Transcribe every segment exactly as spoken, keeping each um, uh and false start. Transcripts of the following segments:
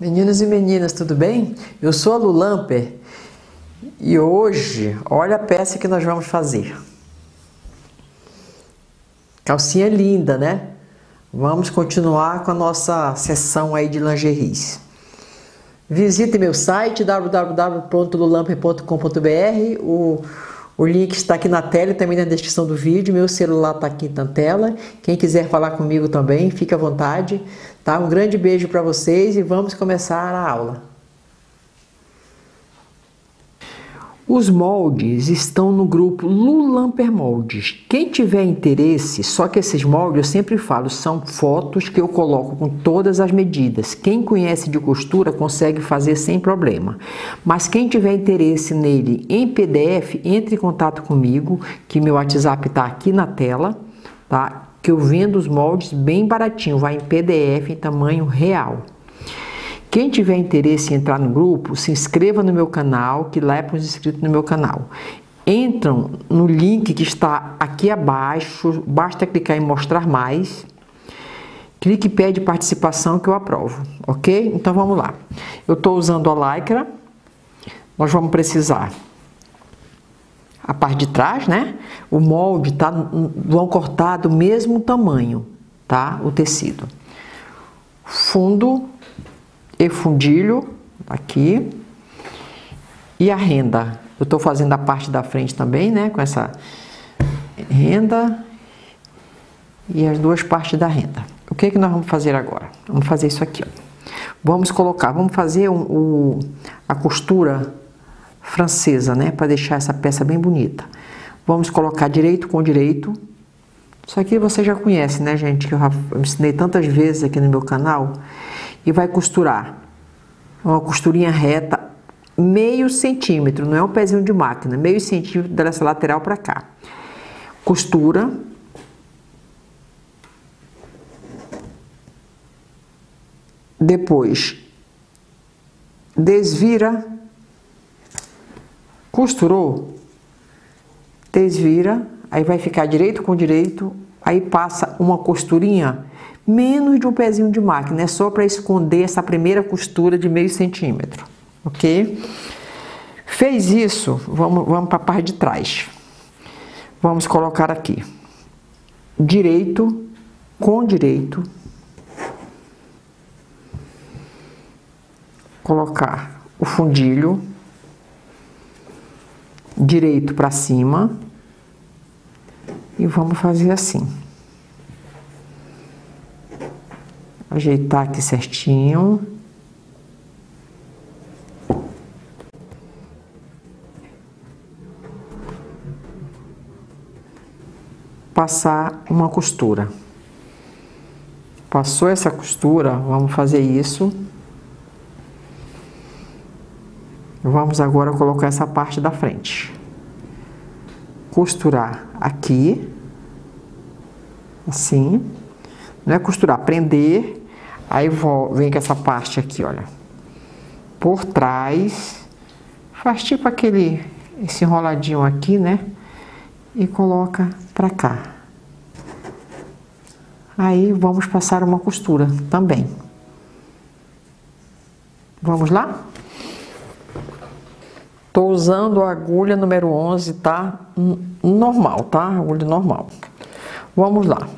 Meninos e meninas, tudo bem? Eu sou a Lu Lampert e hoje, olha a peça que nós vamos fazer. Calcinha linda, né? Vamos continuar com a nossa sessão aí de lingeries. Visite meu site w w w ponto lu lampert ponto com ponto b r. O, o link está aqui na tela e também na descrição do vídeo. Meu celular está aqui na tela. Quem quiser falar comigo também, fica à vontade. Tá? Um grande beijo para vocês e vamos começar a aula. Os moldes estão no grupo Lu Lampert Moldes. Quem tiver interesse, só que esses moldes, eu sempre falo, são fotos que eu coloco com todas as medidas. Quem conhece de costura consegue fazer sem problema. Mas quem tiver interesse nele em P D F, entre em contato comigo, que meu WhatsApp está aqui na tela, tá? Que eu vendo os moldes bem baratinho, vai em P D F em tamanho real. Quem tiver interesse em entrar no grupo, se inscreva no meu canal, que lá é para os inscritos no meu canal. Entram no link que está aqui abaixo, basta clicar em mostrar mais. Clique e pede participação que eu aprovo, ok? Então vamos lá. Eu estou usando a Lycra, nós vamos precisar... a parte de trás, né? O molde tá, vão cortar do mesmo tamanho, tá? O tecido. Fundo e fundilho, aqui. E a renda. Eu tô fazendo a parte da frente também, né? Com essa renda. E as duas partes da renda. O que é que nós vamos fazer agora? Vamos fazer isso aqui, ó. Vamos colocar, vamos fazer o, o, a costura... francesa, né? Para deixar essa peça bem bonita. Vamos colocar direito com direito. Isso aqui você já conhece, né, gente? Que eu já ensinei tantas vezes aqui no meu canal. E vai costurar uma costurinha reta, meio centímetro, não é um pezinho de máquina, meio centímetro dessa lateral para cá. Costura. Depois desvira. Costurou, desvira, aí vai ficar direito com direito, aí passa uma costurinha, menos de um pezinho de máquina, é só para esconder essa primeira costura de meio centímetro, ok? Fez isso, vamos, vamos para a parte de trás. Vamos colocar aqui, direito com direito, colocar o fundilho, direito para cima e vamos fazer assim, ajeitar aqui certinho, passar uma costura, passou essa costura, vamos fazer isso. Vamos agora colocar essa parte da frente. Costurar aqui. Assim. Não é costurar, prender. Aí vem com essa parte aqui, olha. Por trás. Faz tipo aquele, esse enroladinho aqui, né? E coloca pra cá. Aí vamos passar uma costura também. Vamos lá? Tô usando a agulha número onze, tá? Normal, tá? Agulha normal. Vamos lá.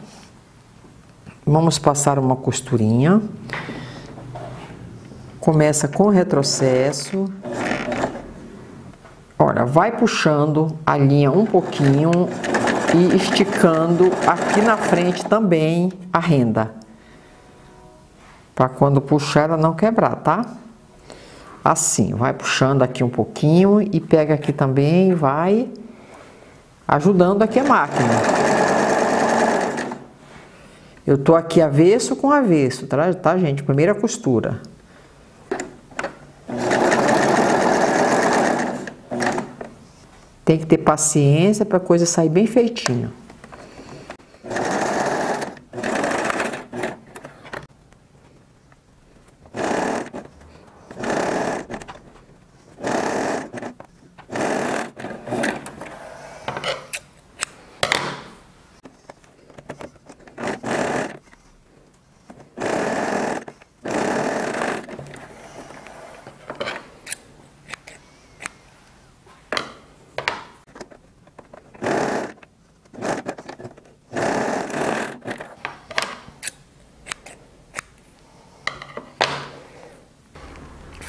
Vamos passar uma costurinha. Começa com retrocesso. Olha, vai puxando a linha um pouquinho e esticando aqui na frente também a renda. Para quando puxar ela não quebrar, tá? Assim, vai puxando aqui um pouquinho e pega aqui também, vai ajudando aqui a máquina. Eu tô aqui avesso com avesso, tá, tá gente? Primeira costura. Tem que ter paciência para a coisa sair bem feitinha.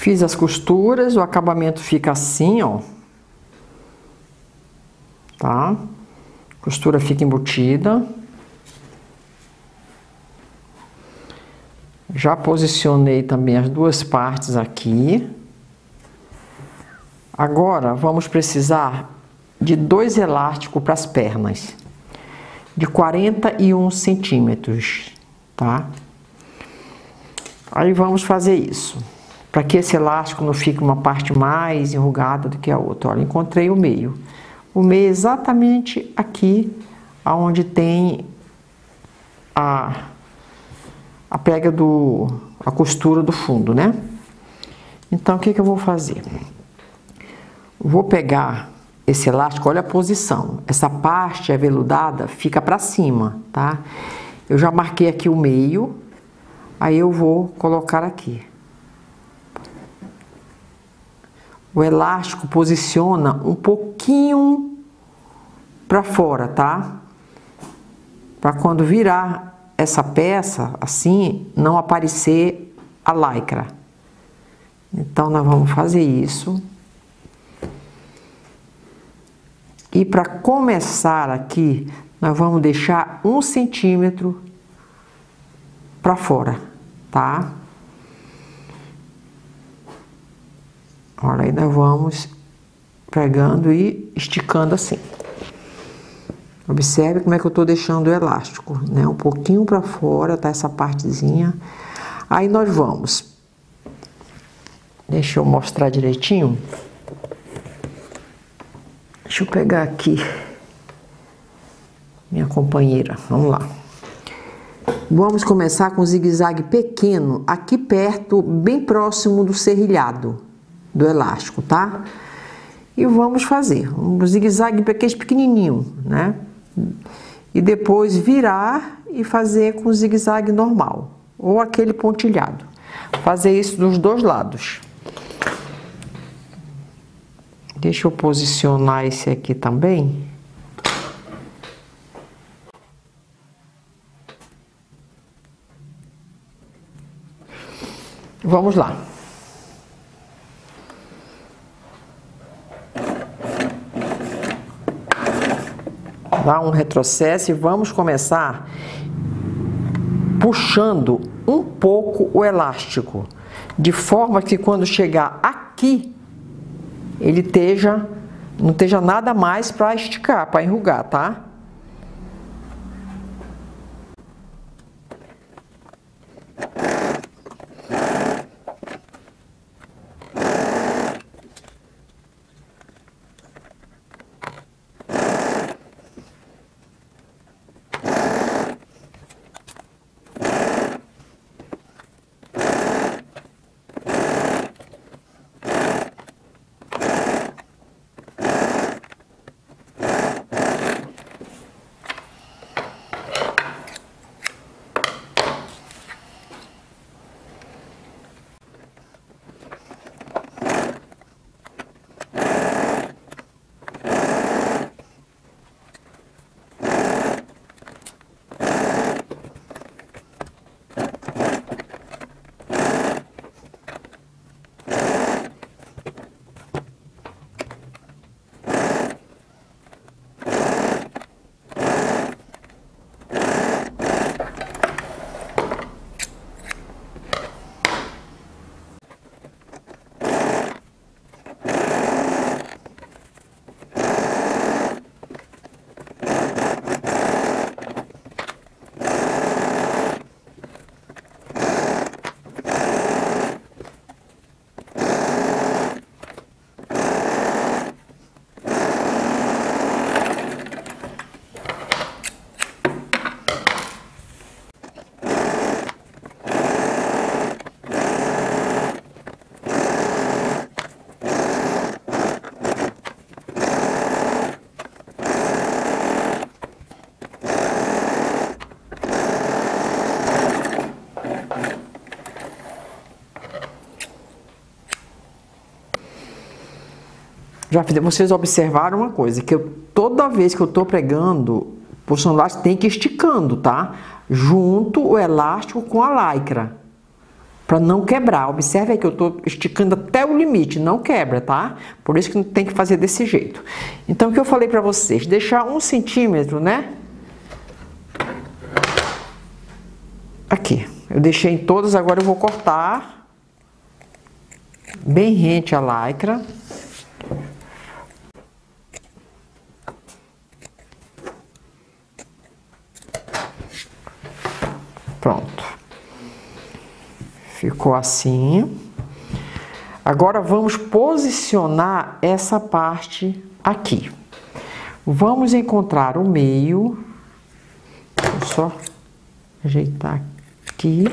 Fiz as costuras, o acabamento fica assim, ó. Tá? Costura fica embutida. Já posicionei também as duas partes aqui. Agora, vamos precisar de dois elásticos para as pernas, de quarenta e um centímetros, tá? Aí vamos fazer isso, para que esse elástico não fique uma parte mais enrugada do que a outra. Olha, encontrei o meio. O meio é exatamente aqui, aonde tem a... a pega do... a costura do fundo, né? Então, o que que eu vou fazer? Vou pegar esse elástico, olha a posição. Essa parte aveludada fica pra cima, tá? Eu já marquei aqui o meio, aí eu vou colocar aqui. O elástico posiciona um pouquinho pra fora, tá? Pra quando virar essa peça, assim, não aparecer a lycra. Então, nós vamos fazer isso. E para começar aqui, nós vamos deixar um centímetro para fora, tá? Olha, aí nós vamos pregando e esticando assim. Observe como é que eu tô deixando o elástico, né? Um pouquinho pra fora, tá? Essa partezinha. Aí nós vamos... Deixa eu mostrar direitinho. Deixa eu pegar aqui minha companheira. Vamos lá. Vamos começar com um zigue-zague pequeno, aqui perto, bem próximo do serrilhado do elástico, tá? E vamos fazer um zigue-zague pequenininho, né? E depois virar e fazer com zigue-zague normal, ou aquele pontilhado. Fazer isso dos dois lados. Deixa eu posicionar esse aqui também. Vamos lá. Dá um retrocesso e vamos começar puxando um pouco o elástico, de forma que quando chegar aqui, ele esteja, não esteja nada mais para esticar, para enrugar, tá? Vocês observaram uma coisa, que eu, toda vez que eu tô pregando, o elástico tem que ir esticando, tá? Junto o elástico com a lycra. para não quebrar. Observe aí que eu estou esticando até o limite, não quebra, tá? Por isso que tem que fazer desse jeito. Então, o que eu falei para vocês? Deixar um centímetro, né? Aqui. Eu deixei em todas, agora eu vou cortar bem rente a lycra. Pronto. Ficou assim. Agora vamos posicionar essa parte aqui. Vamos encontrar o meio. Vou só ajeitar aqui.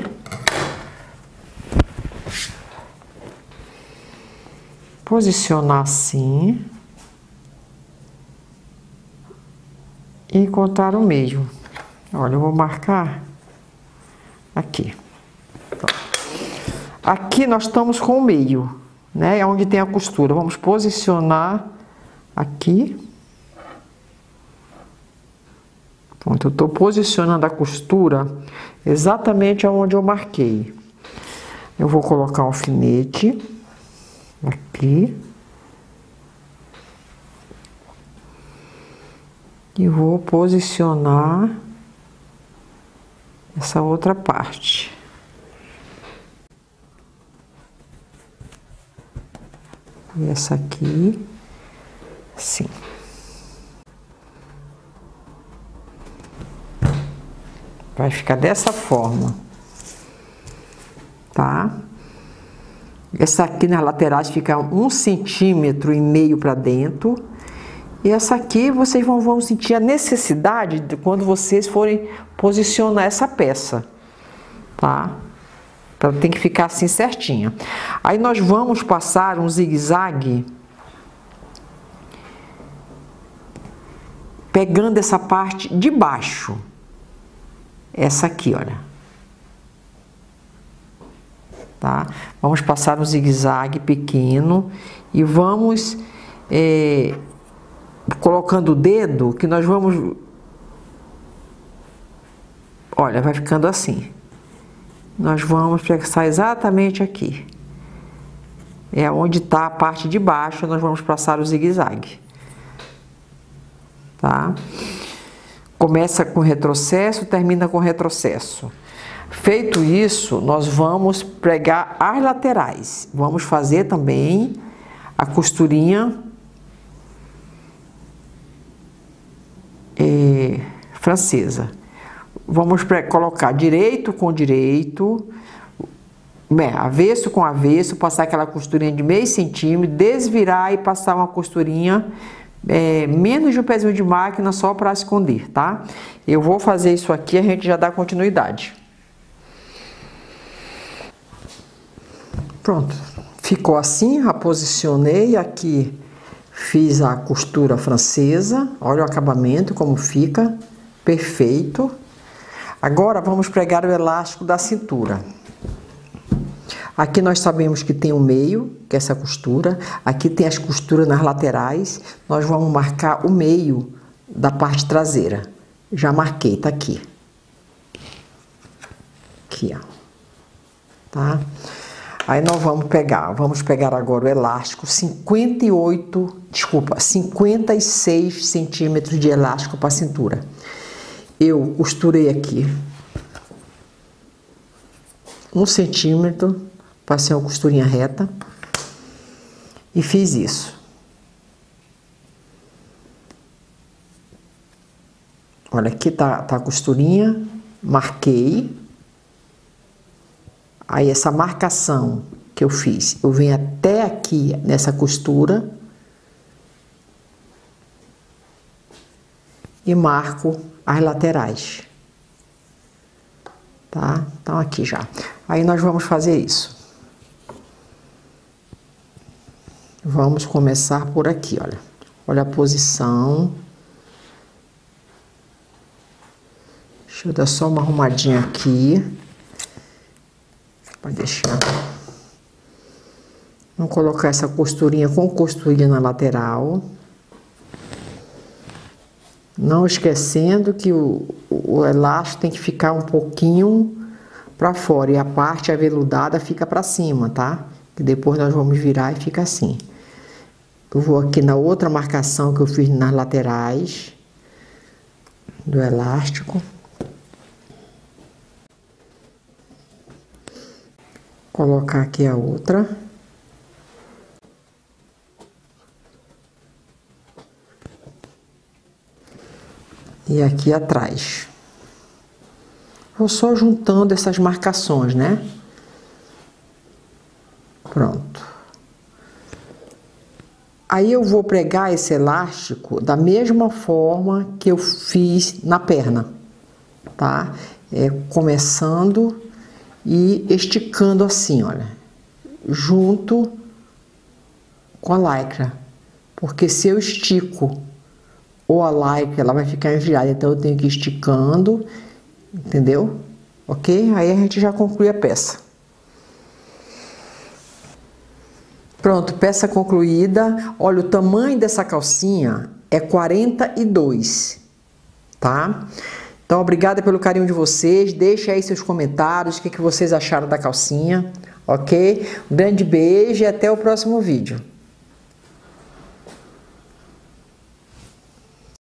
Posicionar assim. E encontrar o meio. Olha, eu vou marcar aqui. Aqui nós estamos com o meio, né? É onde tem a costura. Vamos posicionar aqui. Pronto, eu estou posicionando a costura exatamente aonde eu marquei. Eu vou colocar um alfinete aqui. E vou posicionar essa outra parte. E essa aqui, assim. Vai ficar dessa forma, tá? Essa aqui nas laterais fica um centímetro e meio para dentro. E essa aqui vocês vão, vão sentir a necessidade de quando vocês forem posicionar essa peça, tá? Ela tem que ficar assim certinha. Aí nós vamos passar um zigue-zague, pegando essa parte de baixo. Essa aqui, olha. Tá? Vamos passar um zigue-zague pequeno e vamos é, colocando o dedo, que nós vamos... Olha, vai ficando assim. Nós vamos passar exatamente aqui. É onde está a parte de baixo, nós vamos passar o zigue-zague. Tá? Começa com retrocesso, termina com retrocesso. Feito isso, nós vamos pregar as laterais. Vamos fazer também a costurinha é, francesa. Vamos colocar direito com direito, avesso com avesso, passar aquela costurinha de meio centímetro, desvirar e passar uma costurinha é, menos de um pezinho de máquina só para esconder, tá? Eu vou fazer isso aqui, a gente já dá continuidade. Pronto, ficou assim, já posicionei aqui, fiz a costura francesa, olha o acabamento como fica, perfeito. Agora, vamos pregar o elástico da cintura. Aqui nós sabemos que tem o meio, que é essa costura. Aqui tem as costuras nas laterais. Nós vamos marcar o meio da parte traseira. Já marquei, tá aqui. Aqui, ó. Tá? Aí nós vamos pegar, vamos pegar agora o elástico, cinquenta e oito, desculpa, cinquenta e seis centímetros de elástico para a cintura. Eu costurei aqui um centímetro, passei uma costurinha reta e fiz isso. Olha, aqui tá, tá a costurinha, marquei. Aí essa marcação que eu fiz, eu venho até aqui nessa costura e marco as laterais, tá? Então, aqui já. Aí, nós vamos fazer isso. Vamos começar por aqui, olha. Olha a posição. Deixa eu dar só uma arrumadinha aqui. Pode deixar. Vamos colocar essa costurinha com costurinha na lateral. Não esquecendo que o, o elástico tem que ficar um pouquinho para fora e a parte aveludada fica para cima, tá? Que depois nós vamos virar e fica assim. Eu vou aqui na outra marcação que eu fiz nas laterais do elástico. Colocar aqui a outra. E aqui atrás. Vou só juntando essas marcações, né? Pronto. Aí eu vou pregar esse elástico da mesma forma que eu fiz na perna, tá? É, começando e esticando assim, olha, junto com a lycra, porque se eu estico ou a lycra, ela vai ficar enviada, então eu tenho que ir esticando, entendeu? Ok? Aí a gente já conclui a peça. Pronto, peça concluída. Olha, o tamanho dessa calcinha é quarenta e dois, tá? Então, obrigada pelo carinho de vocês. Deixa aí seus comentários, o que que vocês acharam da calcinha, ok? Um grande beijo e até o próximo vídeo.